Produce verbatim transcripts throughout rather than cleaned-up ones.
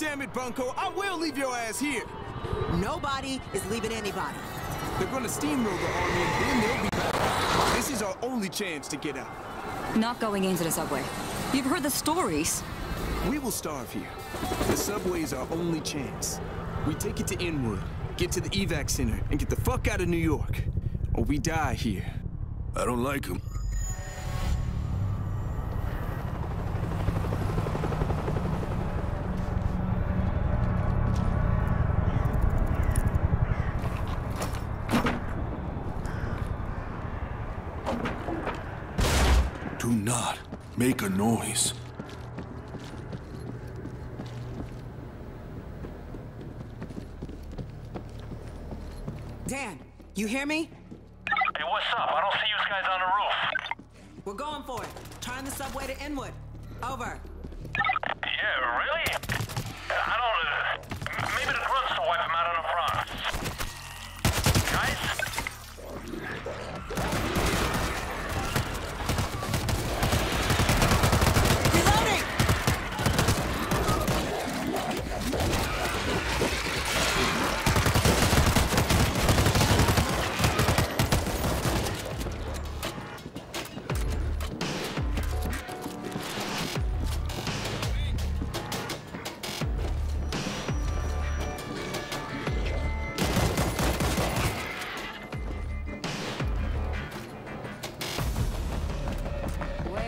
Damn it, Bunko, I will leave your ass here. Nobody is leaving anybody. They're gonna steamroll the army and then they'll be back. This is our only chance to get out. Not going into the subway. You've heard the stories. We will starve here. The subway is our only chance. We take it to Inwood, get to the evac center, and get the fuck out of New York. Or we die here. I don't like him. Do not make a noise. Dan, you hear me? Hey, what's up? I don't see you guys on the roof. We're going for it. Turn the subway to Inwood. Over. Yeah, really? I don't... Uh, maybe the grunts will wipe them out on the front. Guys?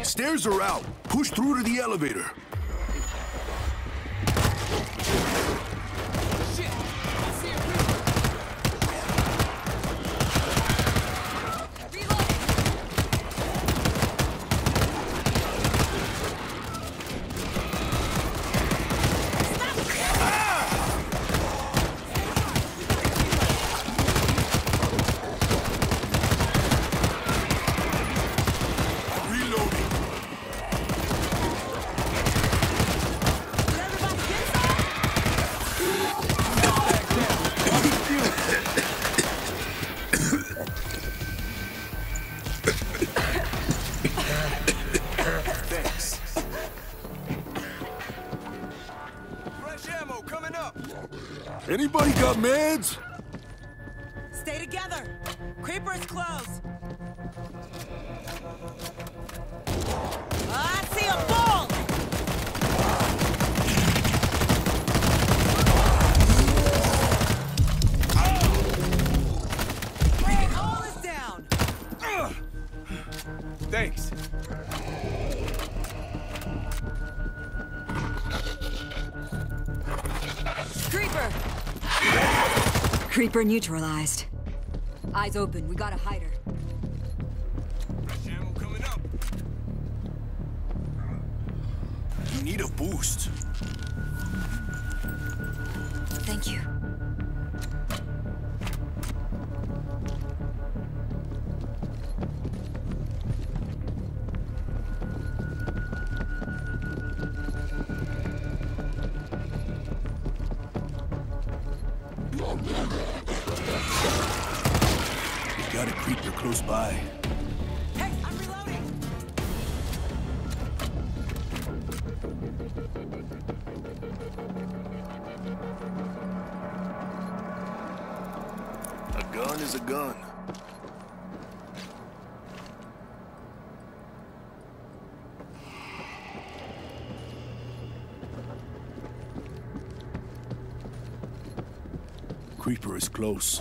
Stairs are out. Push through to the elevator. Shit! I see a river. Reload. Ah! Reloading. Anybody got meds? Stay together. Creeper's close. Oh, I see a ball. Oh. Red, all is down. Ugh. Thanks. Creeper. Creeper neutralized. Eyes open, we gotta hide her. Fresh ammo coming up. You need a boost. Thank you. Got a creeper close by. Hey, I'm reloading! A gun is a gun. Creeper is close.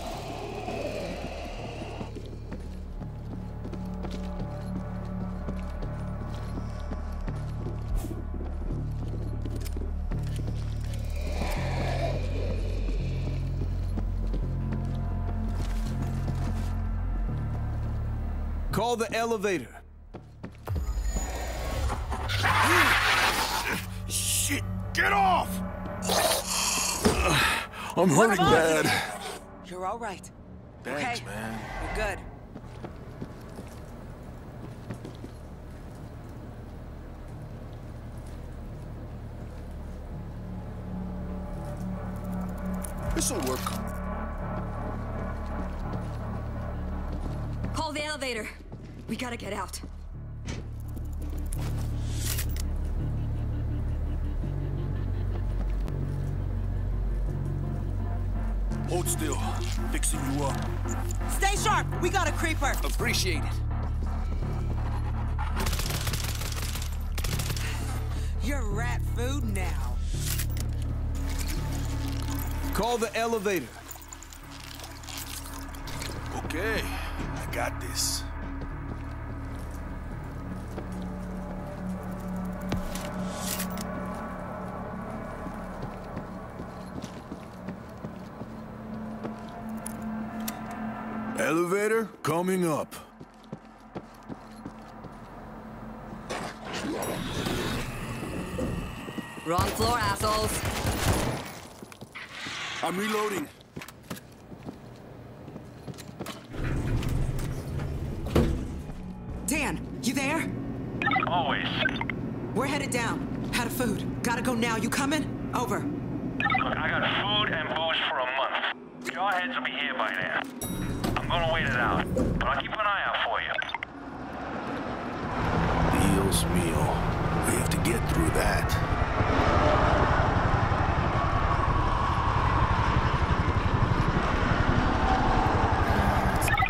Call the elevator. Shit, get off! I'm hurting bad. You're all right. Thanks, okay. Man. We're good. This'll work. Call the elevator. We gotta get out. Hold still. Fixing you up. Stay sharp. We got a creeper. Appreciate it. You're rat food now. Call the elevator. Okay. I got this. Elevator coming up. Wrong floor, assholes. I'm reloading. Dan, you there? Always. We're headed down. Out of food. Gotta go now. You coming? Over. Look, I got food and booze for a month. Your heads will be here by now. I'm gonna wait it out, but I'll keep an eye out for you. Deal's meal. We have to get through that.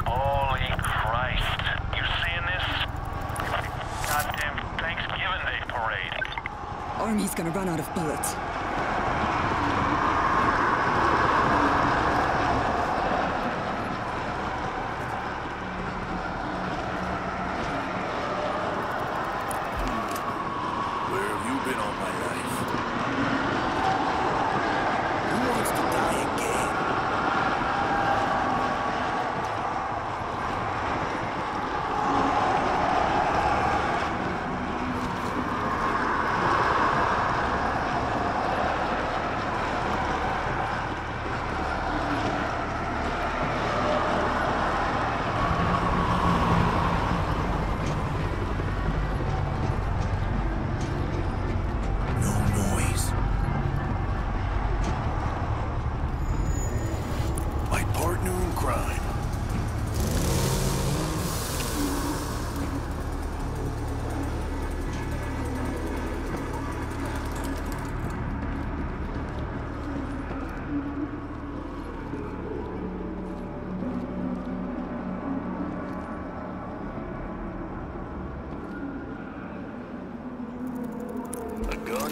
Holy Christ. You seeing this? Goddamn Thanksgiving Day parade. Army's gonna run out of bullets.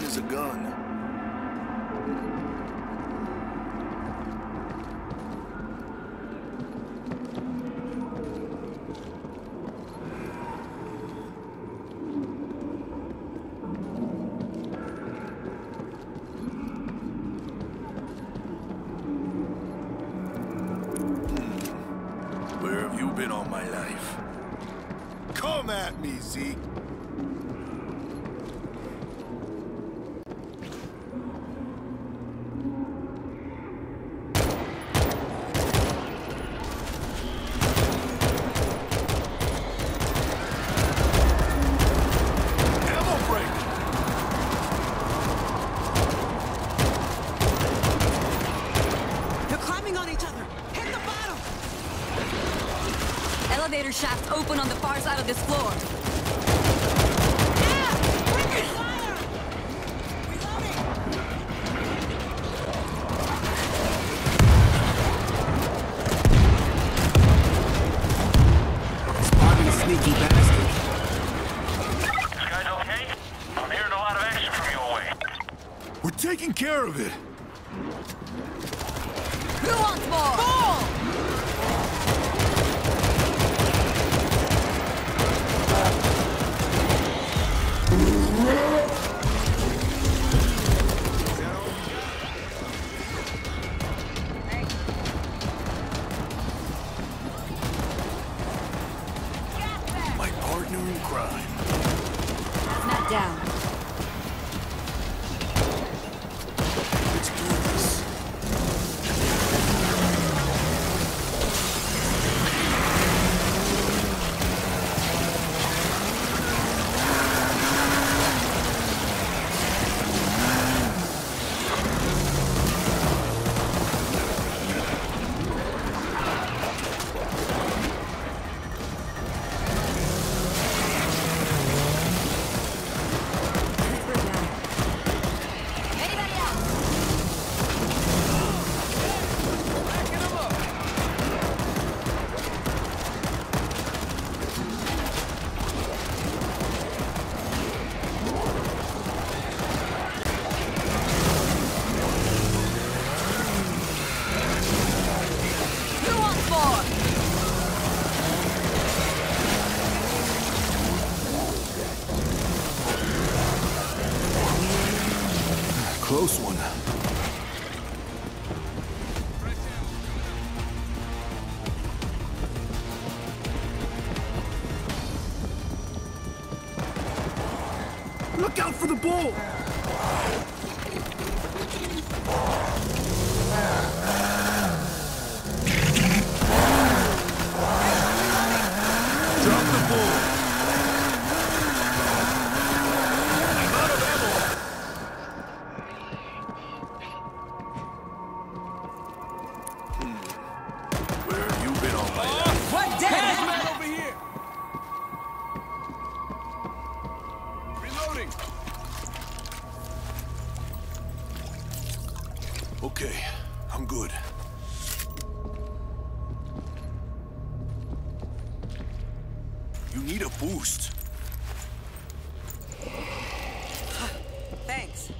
Is a gun. Where have you been all my life? Come at me, Zeke. Elevator shafts open on the far side of this floor. This guy's okay? I'm hearing a lot of action from your way. We're taking care of it. Who wants more? More! Let's do this. close one. Look out for the ball! Okay, I'm good. You need a boost. Thanks.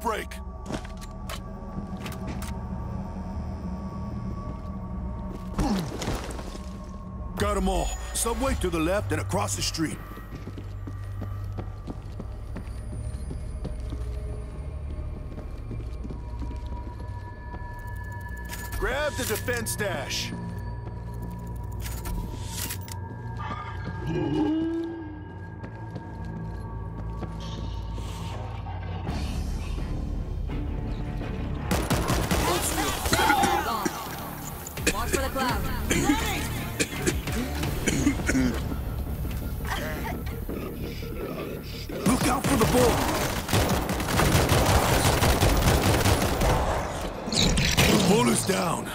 Break. Got them all. Subway to the left and across the street. Grab the defense dash. Look out for the ball. The ball is down.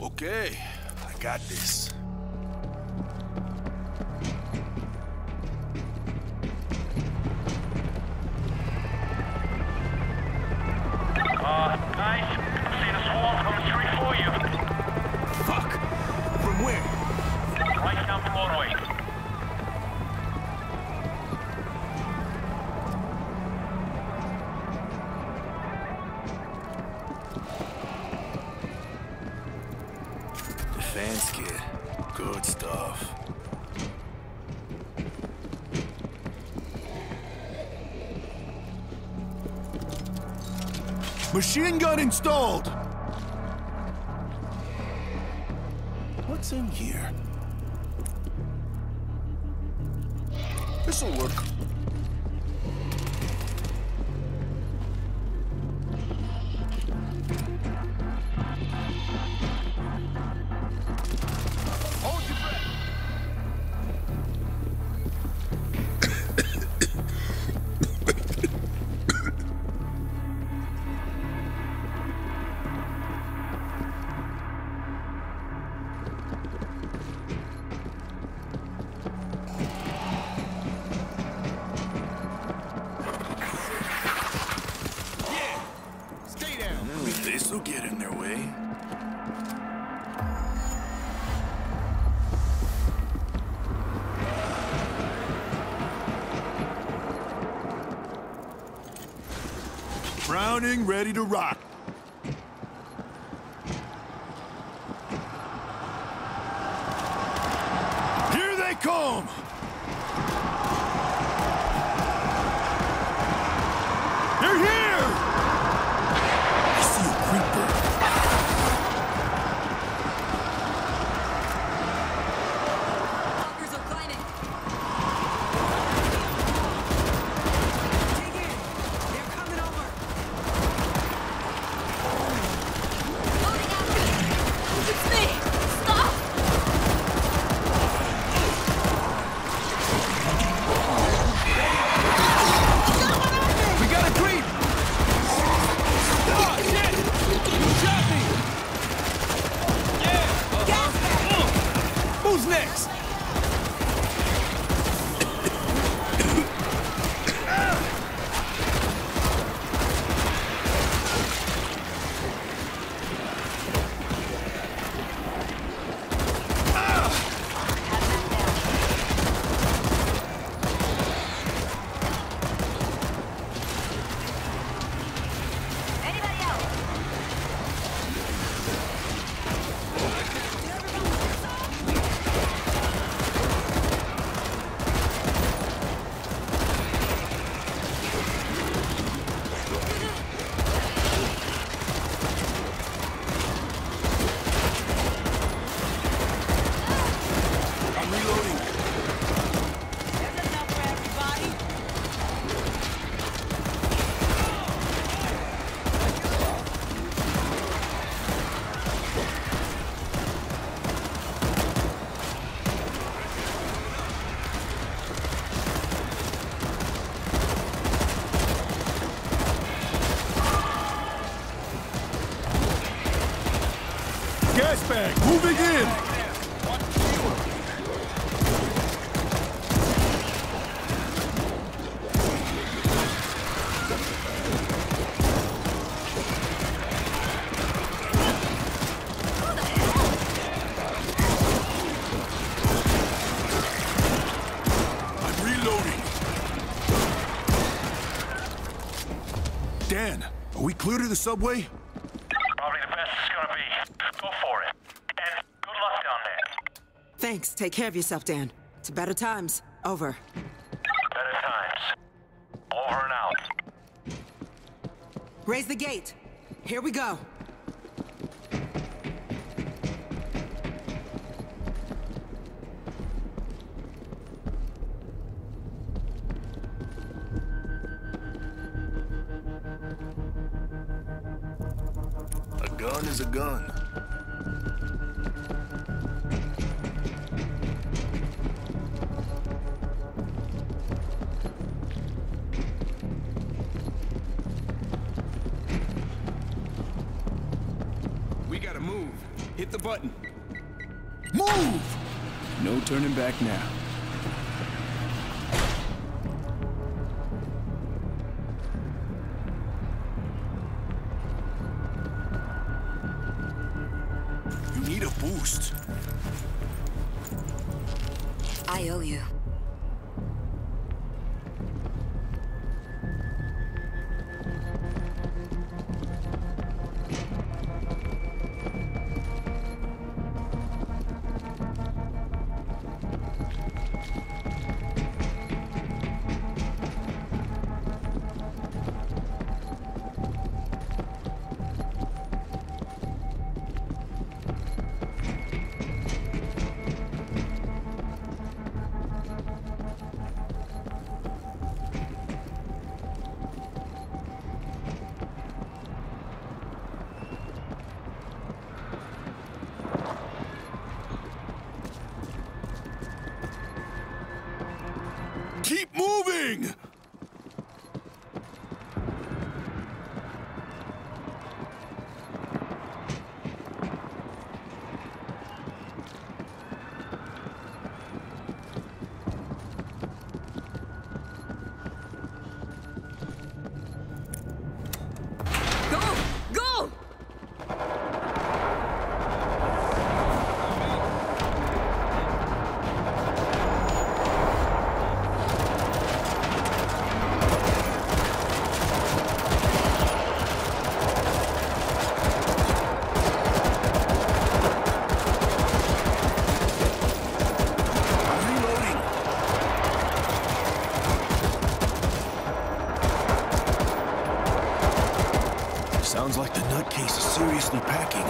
Okay, I got this. Defense kid. Good stuff. Machine gun installed! What's in here? This'll work. This'll get in their way. Browning ready to rock. Here they come! They're here! Gas bag moving in. Dan, are we clear to the subway? Probably the best it's gonna be. Go for it. And good luck down there. Thanks. Take care of yourself, Dan. To better times. Over. Better times. Over and out. Raise the gate. Here we go. A gun is a gun. We gotta move. Hit the button. Move! No turning back now. Need a boost. I owe you. Keep moving! Sounds like the nutcase is seriously packing.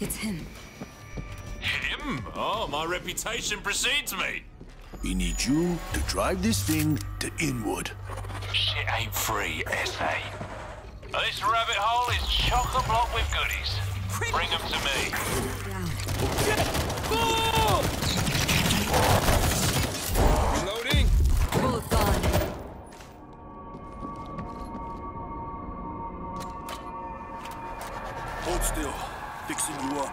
It's him. Him? Oh, my reputation precedes me. We need you to drive this thing to Inwood. Shit ain't free, S A. This rabbit hole is chock-a-block with goodies. Pretty Bring them to me. Yeah. Reloading. Bullet gone. Hold still. Fixing you up.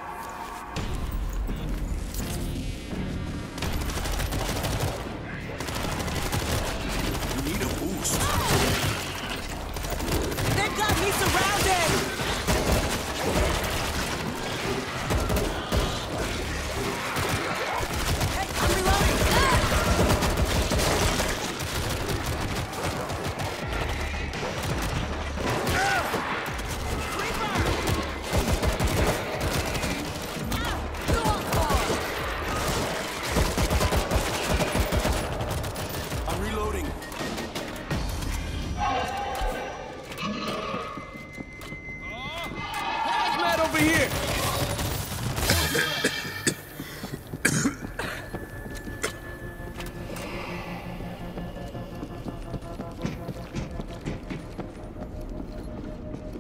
You need a boost. They've got me surrounded! Go on! over here.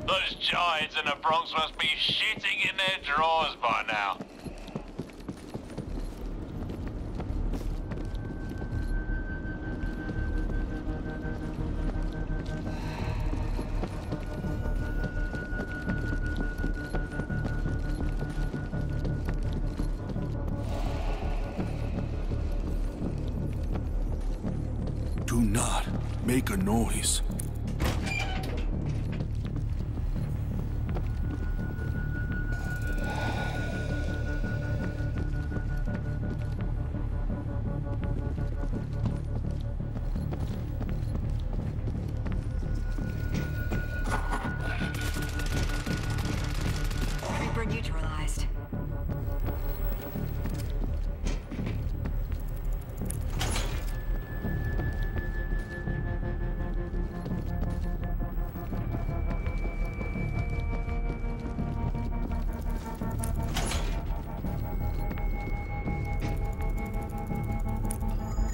Those giants in the Bronx must be shitting in their drawers by now. Do not make a noise.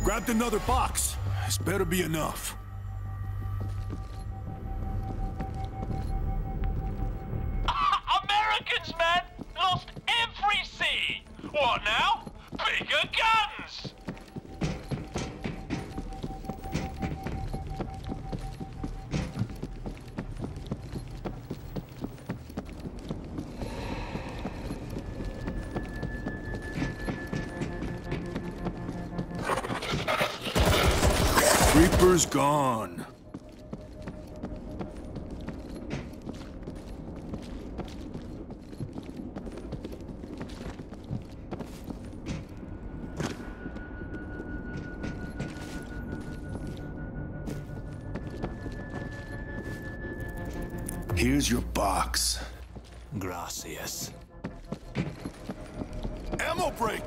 Grabbed another box. This better be enough. Americans, man! Lost every C! What now? Bigger guns! Reaper's gone. Here's your box. Gracias. Ammo break!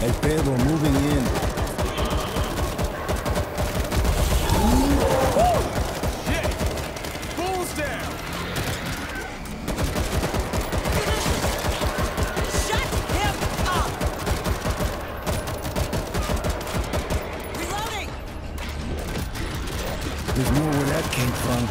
El Pedro moving in. Shit! Bulls down! Shut him up! Reloading! There's more where that came from.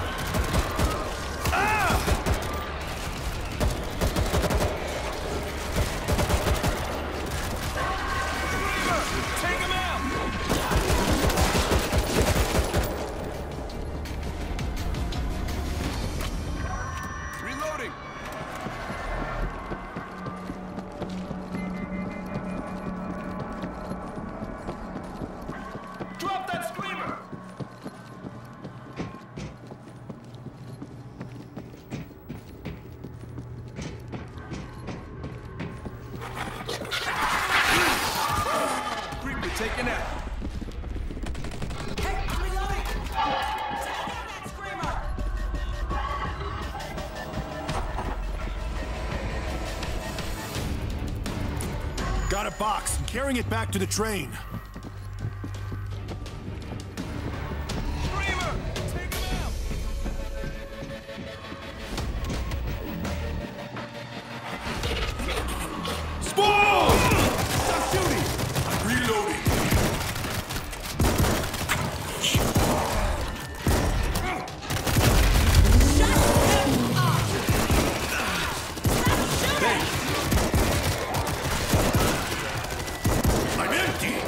Taken out. Hey, I'm reloading! Take down that screamer! Got a box and carrying it back to the train. I'm empty!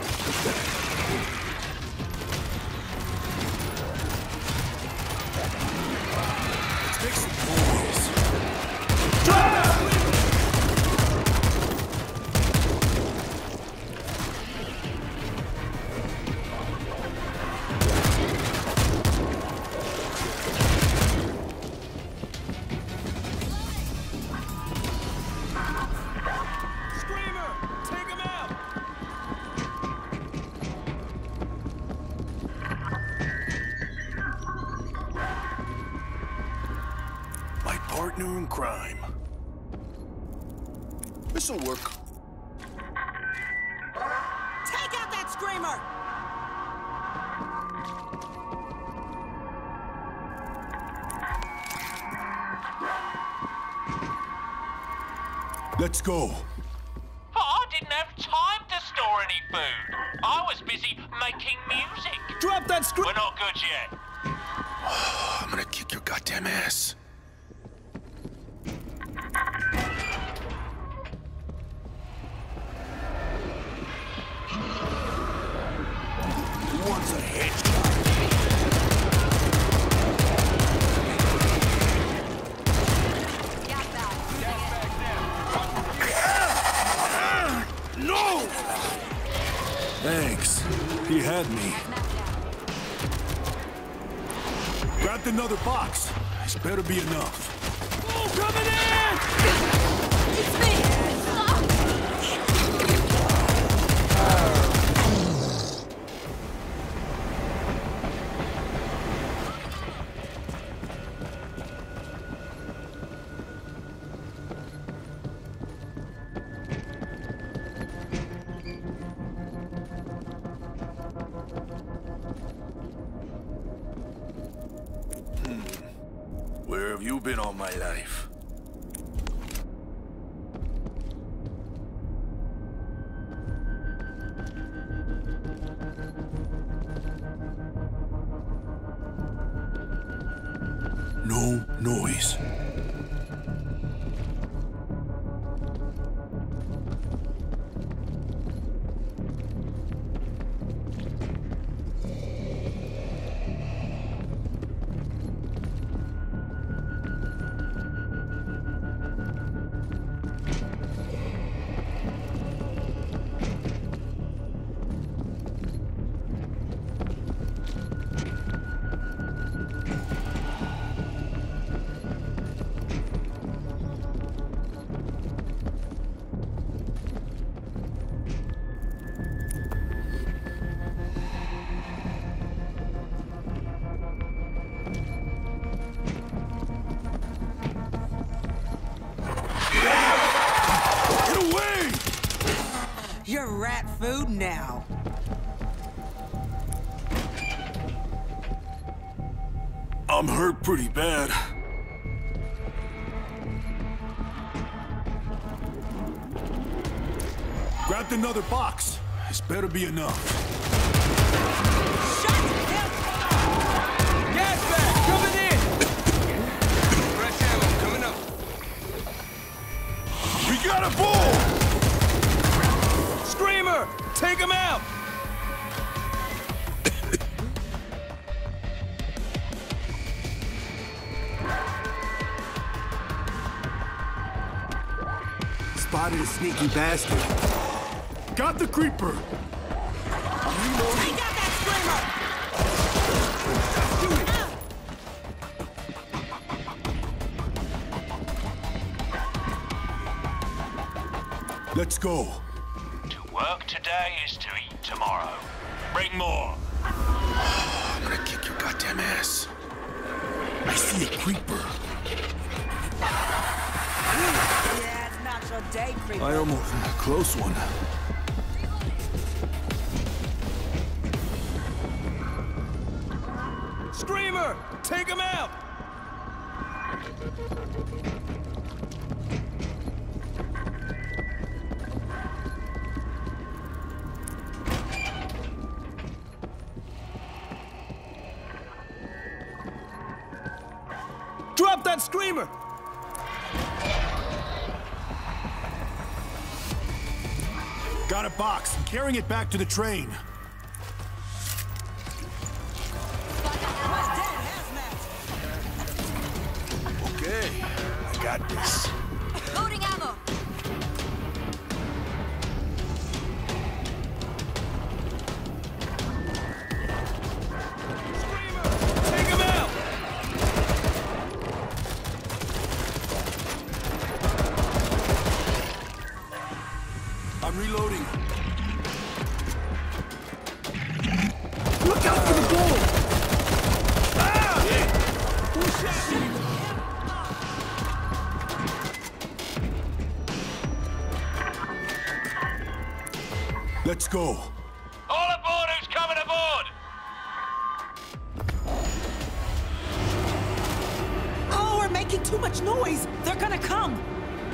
partner in crime. This'll work. Take out that screamer! Let's go. I didn't have time to store any food. I was busy making music. Drop that screw. We're not good yet. I'm gonna kick your goddamn ass. What's a hit? Thanks. He had me. Grabbed another box. This better be enough. Oh, coming in! It's me! You've been all my life. No noise. You're rat food now. I'm hurt pretty bad. Grabbed another box. This better be enough. Shut him up! Gas bag coming in! Fresh ammo coming up. We got a bull! Screamer! Take him out! Spotted a sneaky bastard. Got the creeper! I'm reloading. Take out that screamer! Shoot it! Ah. Let's go. Work today is to eat tomorrow. Bring more. Oh, I'm gonna kick your goddamn ass. I see a creeper. Yeah, it's not your day, creeper. I almost had a close one. Screamer! Take him out! Drop that screamer! Got a box. I'm carrying it back to the train. Okay, I got this. Loading ammo. I'm reloading. Look out for the bull! Ah! Yeah. Who shot me? Let's go. All aboard who's coming aboard! Oh, we're making too much noise! They're gonna come!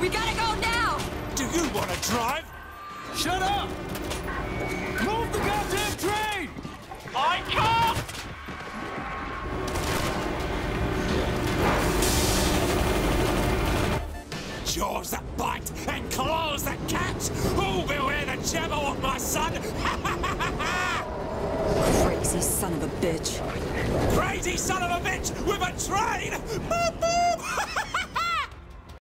We gotta go now! Do you want to drive? Shut up! Move the goddamn train! I can't! Jaws that bite and claws that catch! Oh, beware the Jabberwock, my son! Crazy son of a bitch! Crazy son of a bitch with a train!